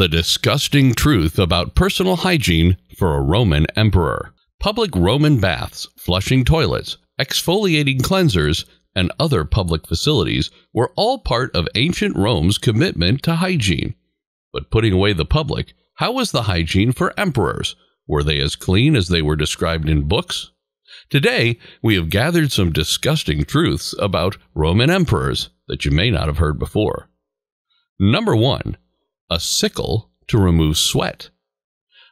The disgusting truth about personal hygiene for a Roman emperor. Public Roman baths, flushing toilets, exfoliating cleansers, and other public facilities were all part of ancient Rome's commitment to hygiene. But putting away the public, how was the hygiene for emperors? Were they as clean as they were described in books? Today, we have gathered some disgusting truths about Roman emperors that you may not have heard before. Number 1. A sickle to remove sweat.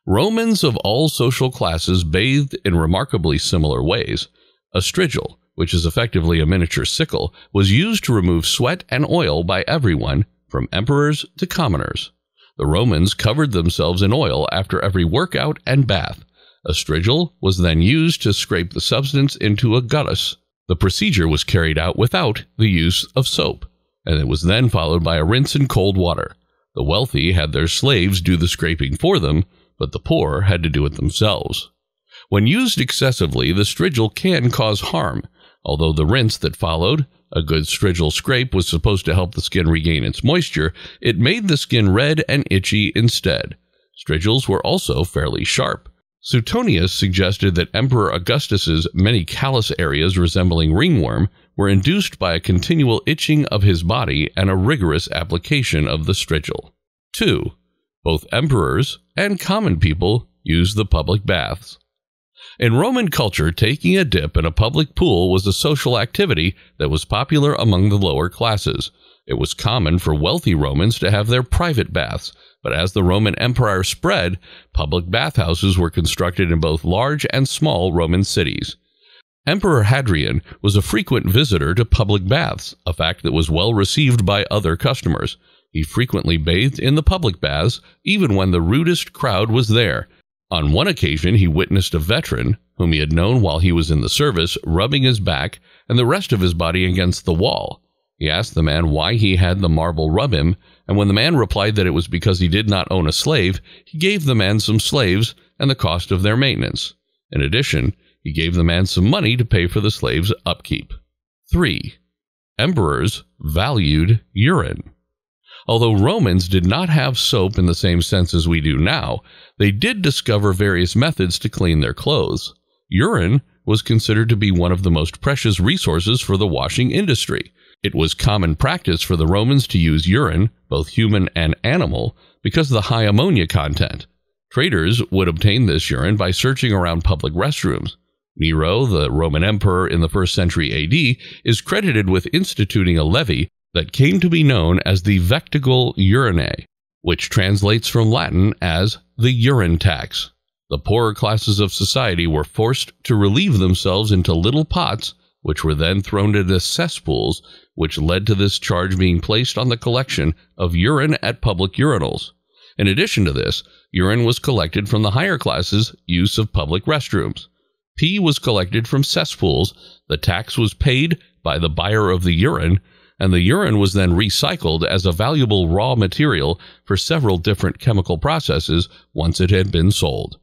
Romans of all social classes bathed in remarkably similar ways. A strigil, which is effectively a miniature sickle, was used to remove sweat and oil by everyone, from emperors to commoners. The Romans covered themselves in oil after every workout and bath. A strigil was then used to scrape the substance into a guttus. The procedure was carried out without the use of soap, and it was then followed by a rinse in cold water. The wealthy had their slaves do the scraping for them, but the poor had to do it themselves. When used excessively, the strigil can cause harm, although the rinse that followed, a good strigil scrape was supposed to help the skin regain its moisture, it made the skin red and itchy instead. Strigils were also fairly sharp. Suetonius suggested that Emperor Augustus's many callous areas resembling ringworm were induced by a continual itching of his body and a rigorous application of the strigil. 2. Both emperors and common people used the public baths. In Roman culture, taking a dip in a public pool was a social activity that was popular among the lower classes. It was common for wealthy Romans to have their private baths, but as the Roman Empire spread, public bathhouses were constructed in both large and small Roman cities. Emperor Hadrian was a frequent visitor to public baths, a fact that was well received by other customers. He frequently bathed in the public baths, even when the rudest crowd was there. On one occasion, he witnessed a veteran, whom he had known while he was in the service, rubbing his back and the rest of his body against the wall. He asked the man why he had the marble rub him, and when the man replied that it was because he did not own a slave, he gave the man some slaves and the cost of their maintenance. In addition, he gave the man some money to pay for the slave's upkeep. 3. Emperors valued urine. Although Romans did not have soap in the same sense as we do now, they did discover various methods to clean their clothes. Urine was considered to be one of the most precious resources for the washing industry. It was common practice for the Romans to use urine, both human and animal, because of the high ammonia content. Traders would obtain this urine by searching around public restrooms. Nero, the Roman emperor in the 1st century AD, is credited with instituting a levy that came to be known as the Vectigal Urinae, which translates from Latin as the urine tax. The poorer classes of society were forced to relieve themselves into little pots, which were then thrown into cesspools, which led to this charge being placed on the collection of urine at public urinals. In addition to this, urine was collected from the higher classes' use of public restrooms. Pee was collected from cesspools, the tax was paid by the buyer of the urine, and the urine was then recycled as a valuable raw material for several different chemical processes once it had been sold.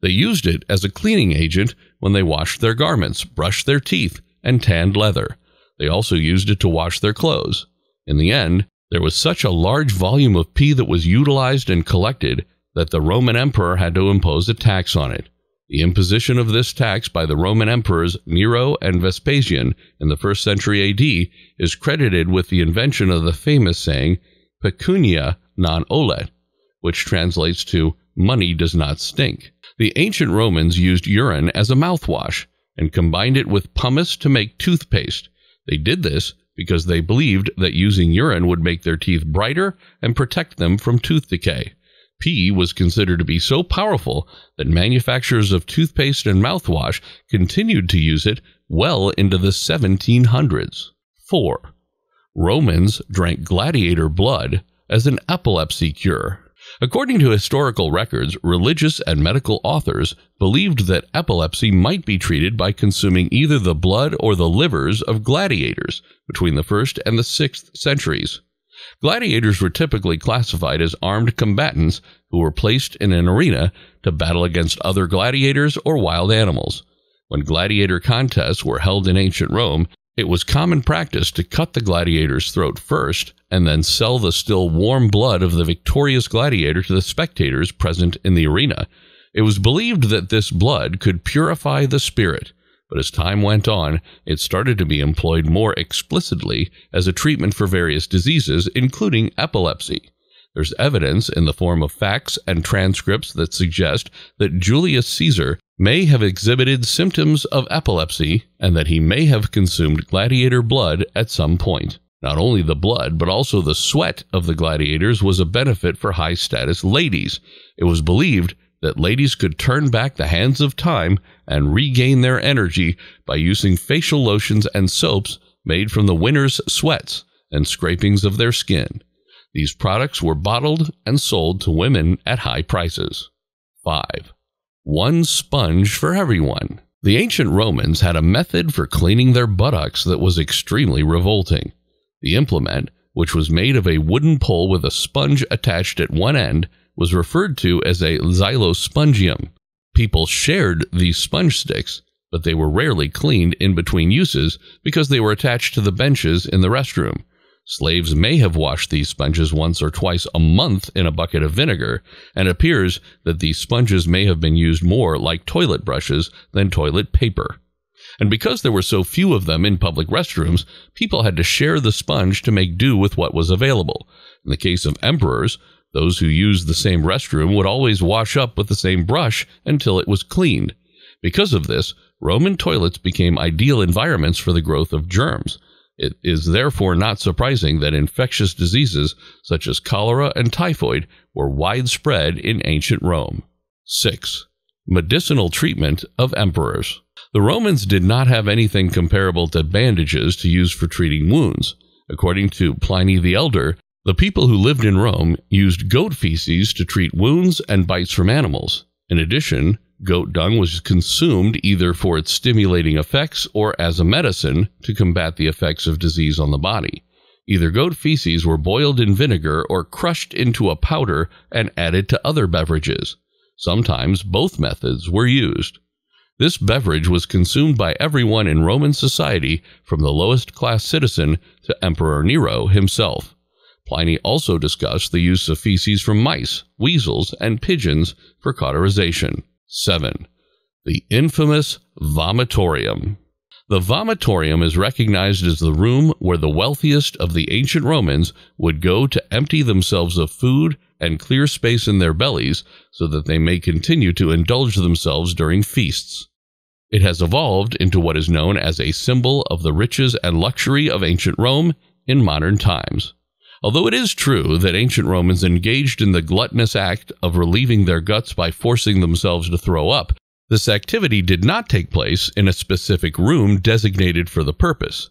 They used it as a cleaning agent when they washed their garments, brushed their teeth, and tanned leather. They also used it to wash their clothes. In the end, there was such a large volume of pee that was utilized and collected that the Roman emperor had to impose a tax on it. The imposition of this tax by the Roman emperors Nero and Vespasian in the 1st century AD is credited with the invention of the famous saying, pecunia non olet, which translates to money does not stink. The ancient Romans used urine as a mouthwash and combined it with pumice to make toothpaste. They did this because they believed that using urine would make their teeth brighter and protect them from tooth decay. Pee was considered to be so powerful that manufacturers of toothpaste and mouthwash continued to use it well into the 1700s. 4. Romans drank gladiator blood as an epilepsy cure. According to historical records, religious and medical authors believed that epilepsy might be treated by consuming either the blood or the livers of gladiators between the 1st and the 6th centuries. Gladiators were typically classified as armed combatants who were placed in an arena to battle against other gladiators or wild animals. When gladiator contests were held in ancient Rome, It was common practice to cut the gladiator's throat first and then sell the still warm blood of the victorious gladiator to the spectators present in the arena. It was believed that this blood could purify the spirit, but as time went on, it started to be employed more explicitly as a treatment for various diseases, including epilepsy. There's evidence in the form of facts and transcripts that suggest that Julius Caesar may have exhibited symptoms of epilepsy and that he may have consumed gladiator blood at some point. Not only the blood, but also the sweat of the gladiators was a benefit for high-status ladies. It was believed that ladies could turn back the hands of time and regain their energy by using facial lotions and soaps made from the winners' sweats and scrapings of their skin. These products were bottled and sold to women at high prices. 5. One sponge for everyone. The ancient Romans had a method for cleaning their buttocks that was extremely revolting. The implement, which was made of a wooden pole with a sponge attached at one end, was referred to as a xylospongium. People shared these sponge sticks, but they were rarely cleaned in between uses because they were attached to the benches in the restroom. Slaves may have washed these sponges once or twice a month in a bucket of vinegar, and it appears that these sponges may have been used more like toilet brushes than toilet paper. And because there were so few of them in public restrooms, people had to share the sponge to make do with what was available. In the case of emperors, those who used the same restroom would always wash up with the same brush until it was cleaned. Because of this, Roman toilets became ideal environments for the growth of germs. It is therefore not surprising that infectious diseases such as cholera and typhoid were widespread in ancient Rome. 6. Medicinal treatment of emperors. The Romans did not have anything comparable to bandages to use for treating wounds. According to Pliny the Elder, the people who lived in Rome used goat feces to treat wounds and bites from animals. In addition, goat dung was consumed either for its stimulating effects or as a medicine to combat the effects of disease on the body. Either goat feces were boiled in vinegar or crushed into a powder and added to other beverages. Sometimes both methods were used. This beverage was consumed by everyone in Roman society, from the lowest class citizen to Emperor Nero himself. Pliny also discussed the use of feces from mice, weasels, and pigeons for cauterization. 7. The infamous vomitorium. The vomitorium is recognized as the room where the wealthiest of the ancient Romans would go to empty themselves of food and clear space in their bellies so that they may continue to indulge themselves during feasts. It has evolved into what is known as a symbol of the riches and luxury of ancient Rome in modern times. Although it is true that ancient Romans engaged in the gluttonous act of relieving their guts by forcing themselves to throw up, this activity did not take place in a specific room designated for the purpose.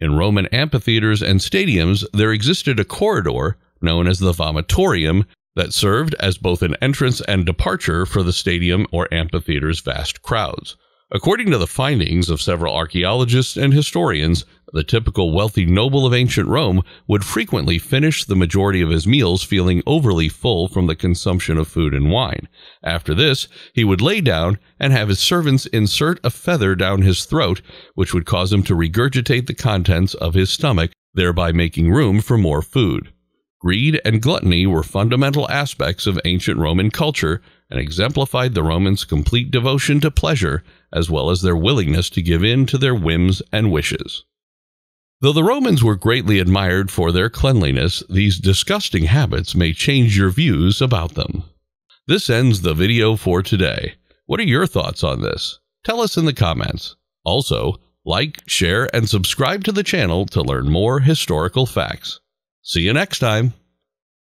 In Roman amphitheaters and stadiums, there existed a corridor known as the vomitorium that served as both an entrance and departure for the stadium or amphitheater's vast crowds. According to the findings of several archaeologists and historians, the typical wealthy noble of ancient Rome would frequently finish the majority of his meals feeling overly full from the consumption of food and wine. After this, he would lay down and have his servants insert a feather down his throat, which would cause him to regurgitate the contents of his stomach, thereby making room for more food. Greed and gluttony were fundamental aspects of ancient Roman culture and exemplified the Romans' complete devotion to pleasure, as well as their willingness to give in to their whims and wishes. Though the Romans were greatly admired for their cleanliness, these disgusting habits may change your views about them. This ends the video for today. What are your thoughts on this? Tell us in the comments. Also, like, share, and subscribe to the channel to learn more historical facts. See you next time!